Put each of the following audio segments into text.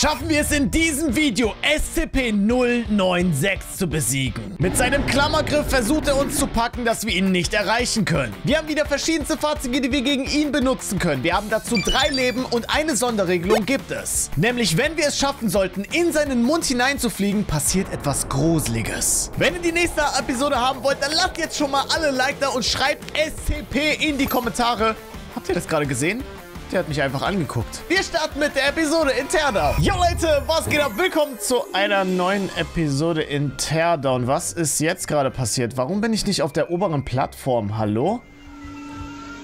schaffen wir es in diesem Video, SCP-096 zu besiegen. Mit seinem Klammergriff versucht er uns zu packen, dass wir ihn nicht erreichen können. Wir haben wieder verschiedenste Fahrzeuge, die wir gegen ihn benutzen können. Wir haben dazu 3 Leben und eine Sonderregelung gibt es. Nämlich, wenn wir es schaffen sollten, in seinen Mund hineinzufliegen, passiert etwas Gruseliges. Wenn ihr die nächste Episode haben wollt, dann lasst jetzt schon mal alle Like da und schreibt SCP in die Kommentare. Habt ihr das gerade gesehen? Der hat mich einfach angeguckt. Wir starten mit der Episode in Teardown. Jo Leute, was geht ab? Willkommen zu einer neuen Episode in Teardown. Was ist jetzt gerade passiert? Warum bin ich nicht auf der oberen Plattform? Hallo?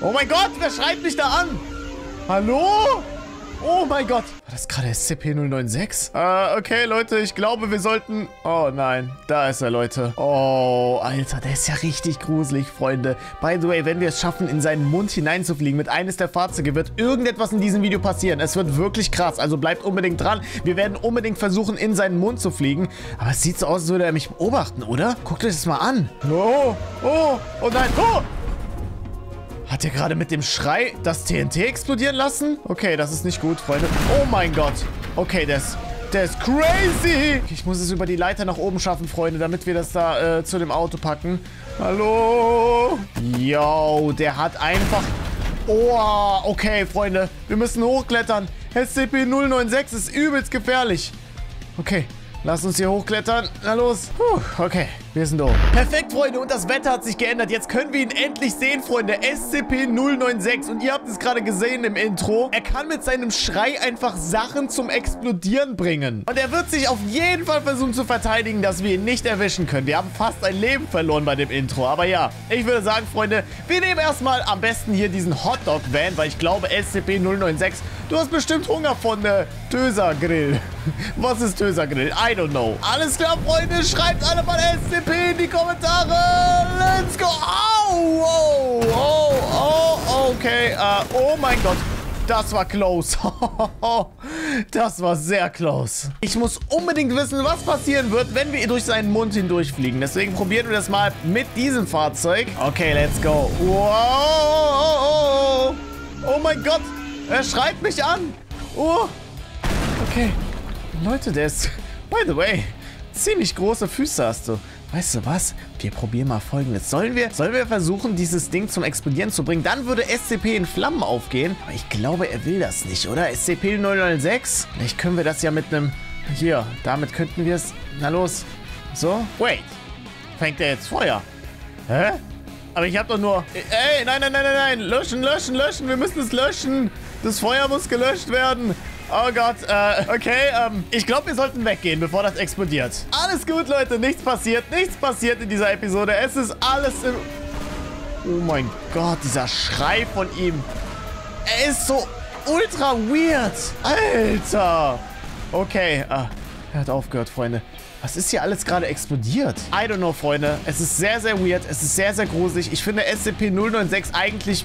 Oh mein Gott, wer schreibt mich da an? Hallo? Oh mein Gott. War das gerade SCP-096? Okay, Leute, ich glaube, wir sollten... Oh nein, da ist er, Leute. Oh, Alter, der ist ja richtig gruselig, Freunde. By the way, wenn wir es schaffen, in seinen Mund hineinzufliegen mit eines der Fahrzeuge, wird irgendetwas in diesem Video passieren. Es wird wirklich krass, also bleibt unbedingt dran. Wir werden unbedingt versuchen, in seinen Mund zu fliegen. Aber es sieht so aus, als würde er mich beobachten, oder? Guckt euch das mal an. Oh, oh, oh nein, oh! Hat er gerade mit dem Schrei das TNT explodieren lassen? Okay, das ist nicht gut, Freunde. Oh mein Gott. Okay, der ist crazy. Ich muss es über die Leiter nach oben schaffen, Freunde, damit wir das da zu dem Auto packen. Hallo? Yo, der hat einfach... Oh, okay, Freunde. Wir müssen hochklettern. SCP-096 ist übelst gefährlich. Okay. Lass uns hier hochklettern. Na los. Puh, okay, wir sind oben. Perfekt, Freunde. Und das Wetter hat sich geändert. Jetzt können wir ihn endlich sehen, Freunde. SCP-096. Und ihr habt es gerade gesehen im Intro. Er kann mit seinem Schrei einfach Sachen zum Explodieren bringen. Und er wird sich auf jeden Fall versuchen zu verteidigen, dass wir ihn nicht erwischen können. Wir haben fast ein Leben verloren bei dem Intro. Aber ja, ich würde sagen, Freunde, wir nehmen erstmal am besten hier diesen Hotdog-Van, weil ich glaube, SCP-096... Du hast bestimmt Hunger von Döser-Grill. Was ist Döser-Grill? I don't know. Alles klar, Freunde. Schreibt alle mal SCP in die Kommentare. Let's go. Au, oh, oh, oh, okay. Oh mein Gott. Das war close. Das war sehr close. Ich muss unbedingt wissen, was passieren wird, wenn wir durch seinen Mund hindurchfliegen. Deswegen probieren wir das mal mit diesem Fahrzeug. Okay, let's go. Wow. Oh mein Gott. Er schreit mich an. Oh. Okay. Leute, der ist... By the way, ziemlich große Füße hast du. Weißt du was? Wir probieren mal Folgendes. Sollen wir versuchen, dieses Ding zum Explodieren zu bringen? Dann würde SCP in Flammen aufgehen. Aber ich glaube, er will das nicht, oder? SCP-096? Vielleicht können wir das ja mit einem... Hier, damit könnten wir es... Na los. So. Wait. Fängt er jetzt Feuer? Hä? Aber ich habe doch nur... Ey, nein, nein, nein, nein, nein. Löschen, löschen, löschen. Wir müssen es löschen. Das Feuer muss gelöscht werden. Oh Gott, okay, ich glaube, wir sollten weggehen, bevor das explodiert. Alles gut, Leute, nichts passiert in dieser Episode. Es ist alles im... Oh mein Gott, dieser Schrei von ihm. Er ist so ultra weird. Alter. Okay, er hat aufgehört, Freunde. Was ist hier alles gerade explodiert? I don't know, Freunde. Es ist sehr, sehr weird. Es ist sehr, sehr gruselig. Ich finde SCP-096 eigentlich...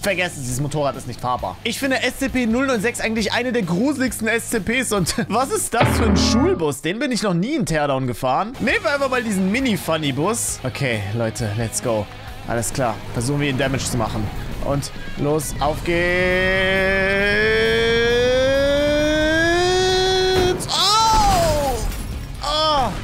Vergessen, dieses Motorrad ist nicht fahrbar. Ich finde SCP-096 eigentlich eine der gruseligsten SCPs und was ist das für ein Schulbus? Den bin ich noch nie in Teardown gefahren. Nehmen wir einfach mal diesen Mini-Funny-Bus. Okay, Leute, let's go. Alles klar, versuchen wir ihn Damage zu machen. Und los, auf geht's. Oh! Oh!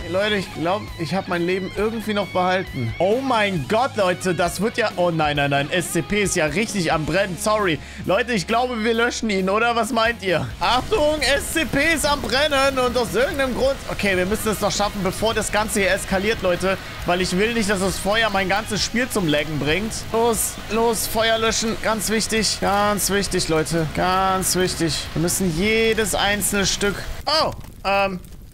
Hey, Leute, ich glaube, ich habe mein Leben irgendwie noch behalten. Oh mein Gott, Leute, das wird ja... Oh nein, nein, nein, SCP ist ja richtig am Brennen, sorry. Leute, ich glaube, wir löschen ihn, oder? Was meint ihr? Achtung, SCP ist am Brennen und aus irgendeinem Grund... Okay, wir müssen es noch schaffen, bevor das Ganze hier eskaliert, Leute. Weil ich will nicht, dass das Feuer mein ganzes Spiel zum Laggen bringt. Los, los, Feuer löschen, ganz wichtig, Leute, ganz wichtig. Wir müssen jedes einzelne Stück... Oh,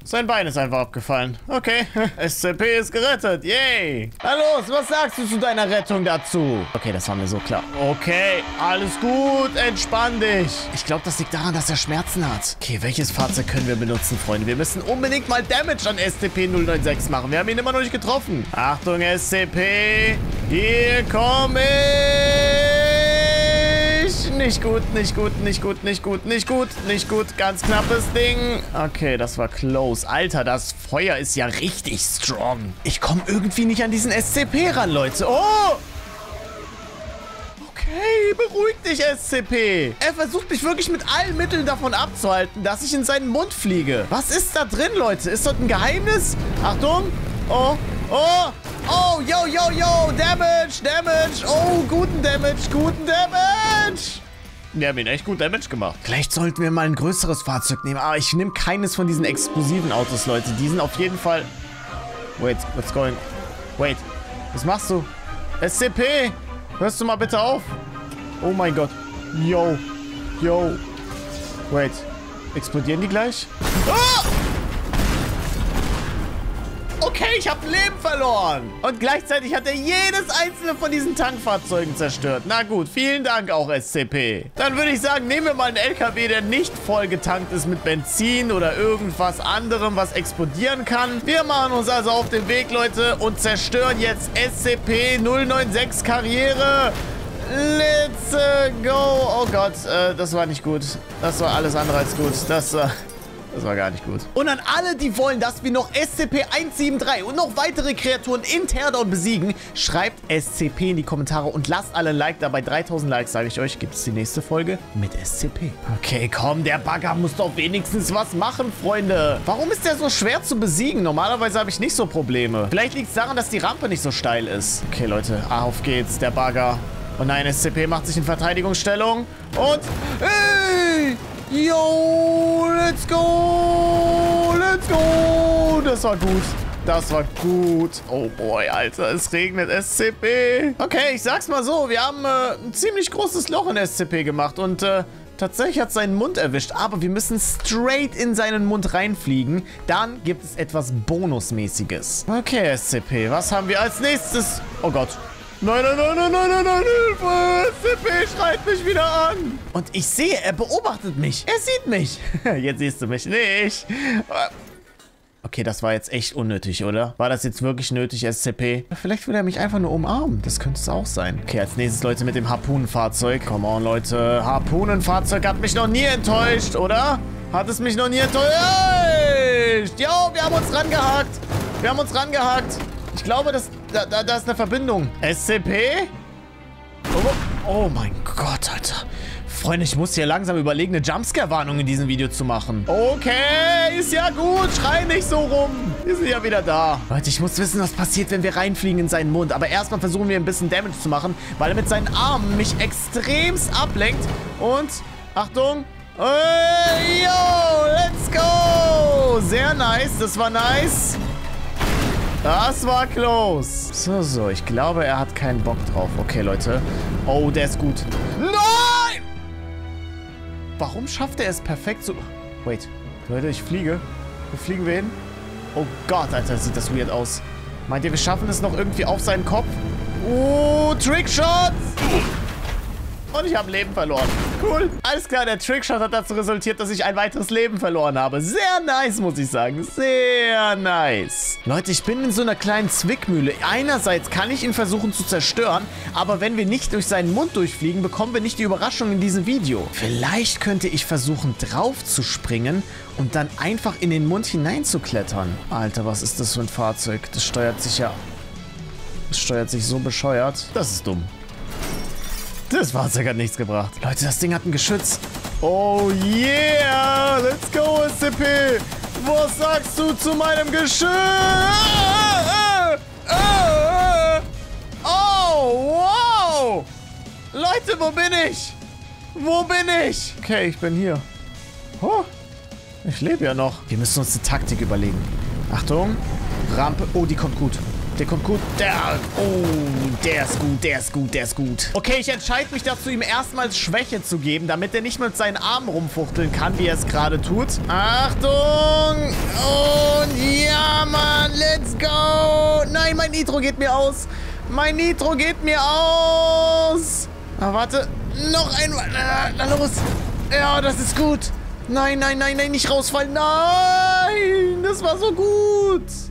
sein Bein ist einfach abgefallen. Okay. SCP ist gerettet. Yay. Na los, was sagst du zu deiner Rettung dazu? Okay, das war mir so klar. Okay, alles gut. Entspann dich. Ich glaube, das liegt daran, dass er Schmerzen hat. Okay, welches Fahrzeug können wir benutzen, Freunde? Wir müssen unbedingt mal Damage an SCP-096 machen. Wir haben ihn immer noch nicht getroffen. Achtung, SCP. Hier komme ich. Nicht gut, nicht gut, nicht gut, nicht gut, nicht gut, nicht gut. Ganz knappes Ding. Okay, das war close. Alter, das Feuer ist ja richtig strong. Ich komme irgendwie nicht an diesen SCP ran, Leute. Oh! Okay, Hey, beruhig dich, SCP. Er versucht mich wirklich mit allen Mitteln davon abzuhalten, dass ich in seinen Mund fliege. Was ist da drin, Leute? Ist das ein Geheimnis? Achtung. Oh, oh, oh, yo, yo, yo. Damage, Damage. Oh, guten Damage, guten Damage. Wir haben ihn echt gut Damage gemacht. Vielleicht sollten wir mal ein größeres Fahrzeug nehmen. Aber ich nehme keines von diesen explosiven Autos, Leute. Die sind auf jeden Fall... Wait, what's going... Wait, was machst du? SCP, hörst du mal bitte auf? Oh mein Gott. Yo, yo. Wait, explodieren die gleich? Ah! Okay, ich habe Leben verloren. Und gleichzeitig hat er jedes einzelne von diesen Tankfahrzeugen zerstört. Na gut, vielen Dank auch, SCP. Dann würde ich sagen, nehmen wir mal einen LKW, der nicht voll getankt ist mit Benzin oder irgendwas anderem, was explodieren kann. Wir machen uns also auf den Weg, Leute, und zerstören jetzt SCP-096 Karriere. Let's go. Oh Gott, das war nicht gut. Das war alles andere als gut. Das war gar nicht gut. Und an alle, die wollen, dass wir noch SCP-173 und noch weitere Kreaturen in Teardown besiegen, schreibt SCP in die Kommentare und lasst alle ein Like dabei. 3000 Likes, sage ich euch, gibt es die nächste Folge mit SCP. Okay, komm, der Bagger muss doch wenigstens was machen, Freunde. Warum ist der so schwer zu besiegen? Normalerweise habe ich nicht so Probleme. Vielleicht liegt es daran, dass die Rampe nicht so steil ist. Okay, Leute, auf geht's, der Bagger. Oh nein, SCP macht sich in Verteidigungsstellung und... Hey! Yo, let's go, let's go. Das war gut, das war gut. Oh boy, Alter, es regnet SCP. Okay, ich sag's mal so, wir haben ein ziemlich großes Loch in SCP gemacht und tatsächlich hat seinen Mund erwischt, aber wir müssen straight in seinen Mund reinfliegen. Dann gibt es etwas Bonusmäßiges. Okay, SCP, was haben wir als nächstes? Oh Gott. Nein, nein, nein, nein, nein, nein, nein, Hilfe! SCP schreit mich wieder an! Und ich sehe, er beobachtet mich. Er sieht mich. Jetzt siehst du mich nicht. Okay, das war jetzt echt unnötig, oder? War das jetzt wirklich nötig, SCP? Vielleicht will er mich einfach nur umarmen. Das könnte es auch sein. Okay, als nächstes, Leute, mit dem Harpunenfahrzeug. Come on, Leute. Harpunenfahrzeug hat mich noch nie enttäuscht, oder? Hat es mich noch nie enttäuscht? Jo, wir haben uns rangehakt. Wir haben uns rangehakt. Ich glaube, da ist eine Verbindung. SCP? Oh, oh mein Gott, Alter. Freunde, ich muss hier langsam überlegen, eine Jumpscare-Warnung in diesem Video zu machen. Okay, ist ja gut. Schrei nicht so rum. Wir sind ja wieder da. Leute, ich muss wissen, was passiert, wenn wir reinfliegen in seinen Mund. Aber erstmal versuchen wir ein bisschen Damage zu machen, weil er mit seinen Armen mich extremst ablenkt. Und, Achtung. Hey, yo, let's go. Sehr nice, das war nice. Das war close. So, so, ich glaube, er hat keinen Bock drauf. Okay, Leute. Oh, der ist gut. Nein! Warum schafft er es perfekt zu... Wait, Leute, ich fliege. Wo fliegen wir hin? Oh Gott, Alter, sieht das weird aus. Meint ihr, wir schaffen es noch irgendwie auf seinen Kopf? Oh, Trickshot! Und ich habe Leben verloren. Cool. Alles klar, der Trickshot hat dazu resultiert, dass ich ein weiteres Leben verloren habe. Sehr nice, muss ich sagen. Sehr nice. Leute, ich bin in so einer kleinen Zwickmühle. Einerseits kann ich ihn versuchen zu zerstören, aber wenn wir nicht durch seinen Mund durchfliegen, bekommen wir nicht die Überraschung in diesem Video. Vielleicht könnte ich versuchen, drauf zu springen und dann einfach in den Mund hineinzuklettern. Alter, was ist das für ein Fahrzeug? Das steuert sich ja... Das steuert sich so bescheuert. Das ist dumm. Das Fahrzeug hat nichts gebracht. Leute, das Ding hat ein Geschütz. Oh yeah! Let's go, SCP! Was sagst du zu meinem Geschütz? Oh, wow! Leute, wo bin ich? Wo bin ich? Okay, ich bin hier. Oh, ich lebe ja noch. Wir müssen uns eine Taktik überlegen. Achtung. Rampe. Oh, die kommt gut. Der kommt gut. Der ist gut, der ist gut, der ist gut. Okay, ich entscheide mich dazu, ihm erstmals Schwäche zu geben, damit er nicht mit seinen Armen rumfuchteln kann, wie er es gerade tut. Achtung! Und ja, Mann, let's go! Nein, mein Nitro geht mir aus. Mein Nitro geht mir aus. Ah, warte. Noch einmal. Na los. Ja, das ist gut. Nein, nein, nein, nein, nicht rausfallen. Nein, das war so gut.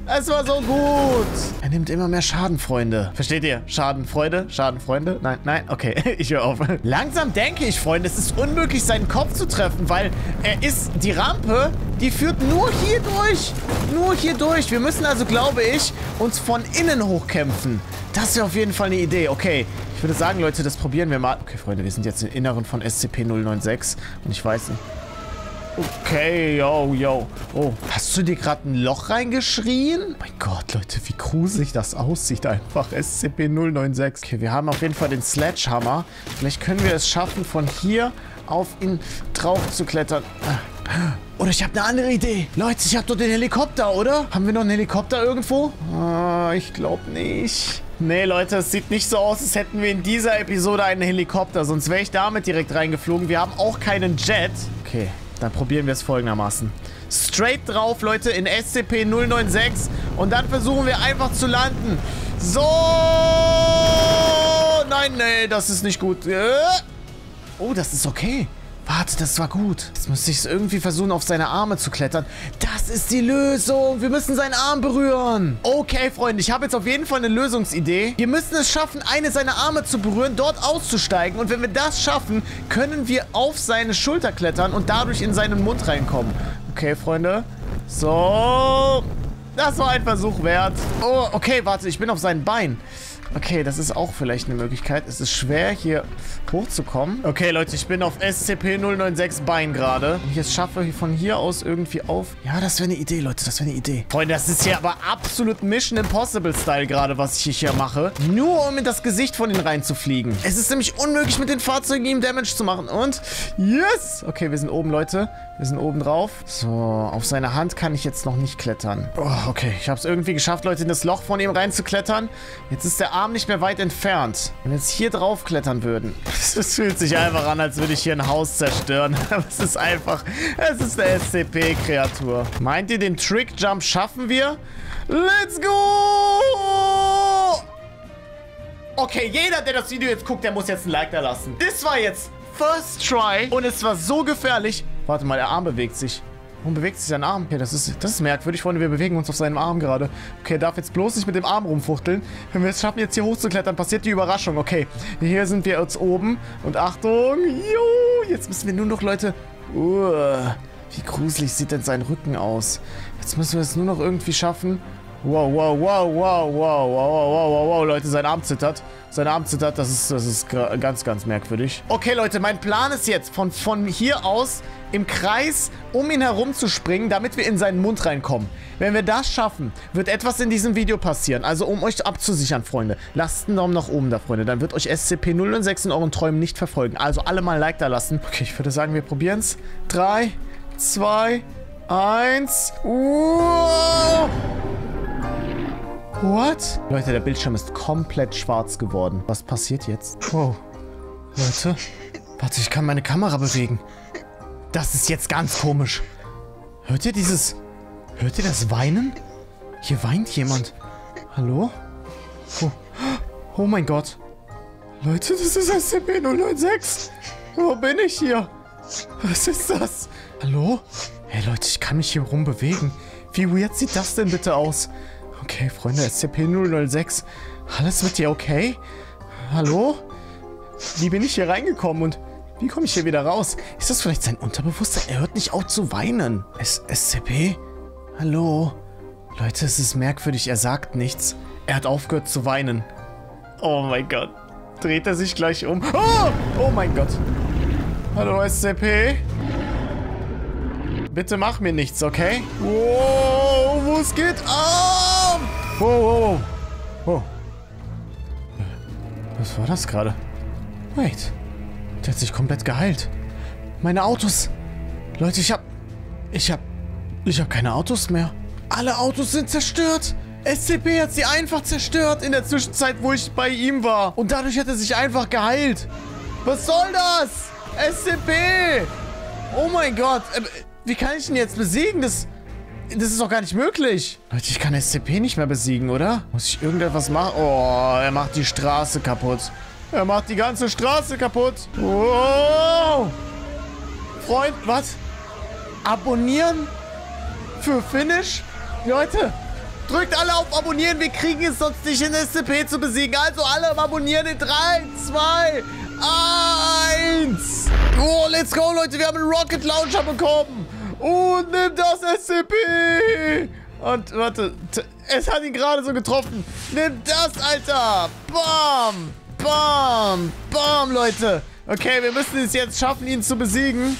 Es war so gut. Er nimmt immer mehr Schaden, Freunde. Versteht ihr? Schadenfreude? Schadenfreunde? Nein, nein, okay, ich höre auf. Langsam denke ich, Freunde, es ist unmöglich, seinen Kopf zu treffen, weil er ist die Rampe, die führt nur hier durch. Nur hier durch. Wir müssen also, glaube ich, uns von innen hochkämpfen. Das wäre auf jeden Fall eine Idee. Okay, Ich würde sagen, Leute, das probieren wir mal. Okay, Freunde, wir sind jetzt im Inneren von SCP-096 und ich weiß nicht. Okay, yo, yo. Oh, hast du dir gerade ein Loch reingeschrien? Mein Gott, Leute, wie gruselig das aussieht einfach. SCP-096. Okay, wir haben auf jeden Fall den Sledgehammer. Vielleicht können wir es schaffen, von hier auf ihn drauf zu klettern. Oder ich habe eine andere Idee. Leute, ich habe doch den Helikopter, oder? Haben wir noch einen Helikopter irgendwo? Ah, ich glaube nicht. Nee, Leute, es sieht nicht so aus, als hätten wir in dieser Episode einen Helikopter. Sonst wäre ich damit direkt reingeflogen. Wir haben auch keinen Jet. Okay. Dann probieren wir es folgendermaßen. Straight drauf, Leute, in SCP-096. Und dann versuchen wir einfach zu landen. So. Nein, nee, das ist nicht gut. Oh, das ist okay. Warte, das war gut. Jetzt müsste ich es irgendwie versuchen, auf seine Arme zu klettern. Das ist die Lösung. Wir müssen seinen Arm berühren. Okay, Freunde, ich habe jetzt auf jeden Fall eine Lösungsidee. Wir müssen es schaffen, eine seiner Arme zu berühren, dort auszusteigen. Und wenn wir das schaffen, können wir auf seine Schulter klettern und dadurch in seinen Mund reinkommen. Okay, Freunde. So. Das war ein Versuch wert. Oh, okay, warte, ich bin auf seinen Beinen. Okay, das ist auch vielleicht eine Möglichkeit. Es ist schwer, hier hochzukommen. Okay, Leute, ich bin auf SCP-096 Bein gerade. Wenn ich es schaffe, von hier aus irgendwie auf... Ja, das wäre eine Idee, Leute, das wäre eine Idee. Freunde, das ist hier aber absolut Mission Impossible-Style gerade, was ich hier mache. Nur, um in das Gesicht von ihnen reinzufliegen. Es ist nämlich unmöglich, mit den Fahrzeugen ihm Damage zu machen. Und... Yes! Okay, wir sind oben, Leute. Wir sind oben drauf. So, auf seine Hand kann ich jetzt noch nicht klettern. Oh, okay, ich habe es irgendwie geschafft, Leute, in das Loch von ihm reinzuklettern. Jetzt ist der Arm nicht mehr weit entfernt. Wenn wir jetzt hier drauf klettern würden. Es fühlt sich einfach an, als würde ich hier ein Haus zerstören. Aber es ist einfach... Es ist eine SCP-Kreatur. Meint ihr, den Trick-Jump schaffen wir? Let's go! Okay, jeder, der das Video jetzt guckt, der muss jetzt ein Like da lassen. Das war jetzt First Try und es war so gefährlich... Warte mal, der Arm bewegt sich. Warum bewegt sich sein Arm? Okay, das ist merkwürdig, Freunde. Wir bewegen uns auf seinem Arm gerade. Okay, er darf jetzt bloß nicht mit dem Arm rumfuchteln. Wenn wir es schaffen, jetzt hier hochzuklettern, passiert die Überraschung. Okay, hier sind wir jetzt oben. Und Achtung, jo, jetzt müssen wir nur noch, Leute... wie gruselig sieht denn sein Rücken aus? Jetzt müssen wir es nur noch irgendwie schaffen. Wow, wow, wow, wow, wow, wow, wow, wow, wow, Leute, sein Arm zittert. Sein Arm zittert, das ist ganz, ganz merkwürdig. Okay, Leute, mein Plan ist jetzt, von hier aus im Kreis um ihn herum zu springen, damit wir in seinen Mund reinkommen. Wenn wir das schaffen, wird etwas in diesem Video passieren. Also, um euch abzusichern, Freunde, lasst einen Daumen nach oben da, Freunde. Dann wird euch SCP-096 in euren Träumen nicht verfolgen. Also, alle mal ein Like da lassen. Okay, ich würde sagen, wir probieren es. 3, 2, 1. What? Leute, der Bildschirm ist komplett schwarz geworden. Was passiert jetzt? Wow. Leute. Warte, ich kann meine Kamera bewegen. Das ist jetzt ganz komisch. Hört ihr dieses... Hört ihr das Weinen? Hier weint jemand. Hallo? Oh, oh mein Gott. Leute, das ist SCP-096. Wo bin ich hier? Was ist das? Hallo? Hey Leute, ich kann mich hier rum bewegen. Wie weird sieht das denn bitte aus? Okay, Freunde, SCP-096. Alles mit dir okay? Hallo? Wie bin ich hier reingekommen und wie komme ich hier wieder raus? Ist das vielleicht sein Unterbewusstsein? Er hört nicht auf zu weinen. SCP? Hallo? Leute, es ist merkwürdig. Er sagt nichts. Er hat aufgehört zu weinen. Oh mein Gott. Dreht er sich gleich um? Oh, oh mein Gott. Hallo, SCP? Bitte mach mir nichts, okay? Wow, wo es geht? Ah! Wow, wow, wow. Was war das gerade? Wait. Der hat sich komplett geheilt. Meine Autos. Leute, ich hab keine Autos mehr. Alle Autos sind zerstört. SCP hat sie einfach zerstört in der Zwischenzeit, wo ich bei ihm war. Und dadurch hat er sich einfach geheilt. Was soll das? SCP. Oh mein Gott. Wie kann ich ihn jetzt besiegen? Das ist doch gar nicht möglich. Leute, ich kann SCP nicht mehr besiegen, oder? Muss ich irgendetwas machen? Oh, er macht die Straße kaputt. Er macht die ganze Straße kaputt. Wow. Freund, was? Abonnieren? Für Finish? Leute, drückt alle auf Abonnieren. Wir kriegen es sonst nicht hin, SCP zu besiegen. Also alle abonnieren in 3, 2, 1. Oh, let's go, Leute. Wir haben einen Rocket Launcher bekommen. Und nimm das SCP! Und warte, es hat ihn gerade so getroffen. Nimm das, Alter! Bam! Bam! Bam, Leute! Okay, wir müssen es jetzt schaffen, ihn zu besiegen.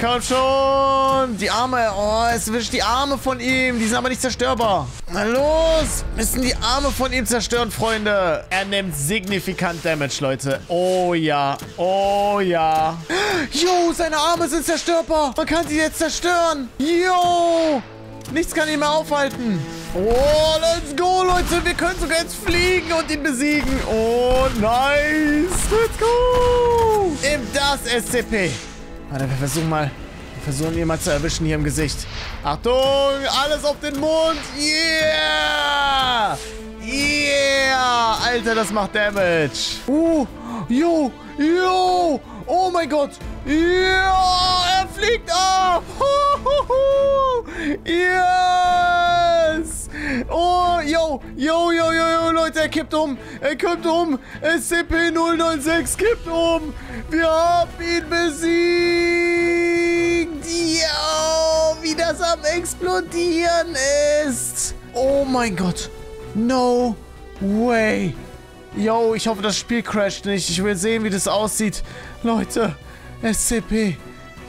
Komm schon! Die Arme! Oh, es wischt die Arme von ihm! Die sind aber nicht zerstörbar! Na los! Müssen die Arme von ihm zerstören, Freunde! Er nimmt signifikant Damage, Leute! Oh ja! Oh ja! Jo, seine Arme sind zerstörbar! Man kann sie jetzt zerstören! Jo! Nichts kann ihn mehr aufhalten! Oh, let's go, Leute! Wir können sogar jetzt fliegen und ihn besiegen! Oh, nice! Let's go! Eben das SCP! Warte, wir versuchen mal. Wir versuchen ihn mal zu erwischen hier im Gesicht. Achtung! Alles auf den Mund! Yeah! Yeah! Alter, das macht Damage. Jo! Jo! Oh mein Gott! Ja! Er fliegt ab! Yes! Oh, yo, Leute, er kippt um! Er kippt um! SCP-096 kippt um! Wir haben ihn besiegt! Yo, wie das am Explodieren ist! Oh mein Gott! No way! Yo, ich hoffe, das Spiel crasht nicht. Ich will sehen, wie das aussieht. Leute, SCP...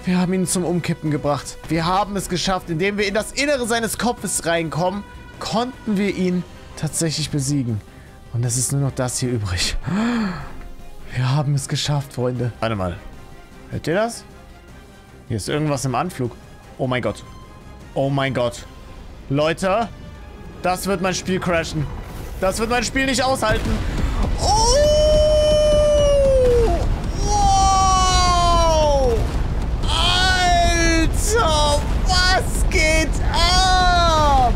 Wir haben ihn zum Umkippen gebracht. Wir haben es geschafft, indem wir in das Innere seines Kopfes reinkommen, konnten wir ihn tatsächlich besiegen. Und es ist nur noch das hier übrig. Wir haben es geschafft, Freunde. Warte mal. Hört ihr das? Hier ist irgendwas im Anflug. Oh mein Gott. Oh mein Gott. Leute, das wird mein Spiel crashen. Das wird mein Spiel nicht aushalten. Oh! Was geht ab?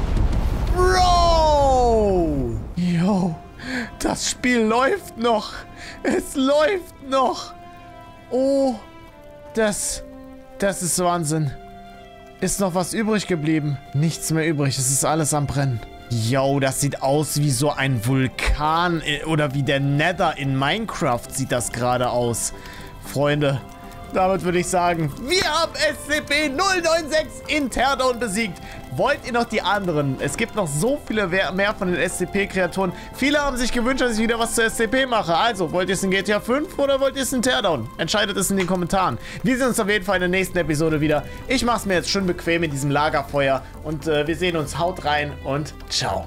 Bro! Yo, das Spiel läuft noch. Es läuft noch. Oh, das ist Wahnsinn. Ist noch was übrig geblieben? Nichts mehr übrig. Es ist alles am Brennen. Yo, das sieht aus wie so ein Vulkan oder wie der Nether in Minecraft sieht das gerade aus. Freunde. Damit würde ich sagen, wir haben SCP-096 in Teardown besiegt. Wollt ihr noch die anderen? Es gibt noch so viele mehr von den SCP-Kreaturen. Viele haben sich gewünscht, dass ich wieder was zu SCP mache. Also, wollt ihr es in GTA 5 oder wollt ihr es in Teardown? Entscheidet es in den Kommentaren. Wir sehen uns auf jeden Fall in der nächsten Episode wieder. Ich mache es mir jetzt schön bequem in diesem Lagerfeuer. Und wir sehen uns. Haut rein und ciao.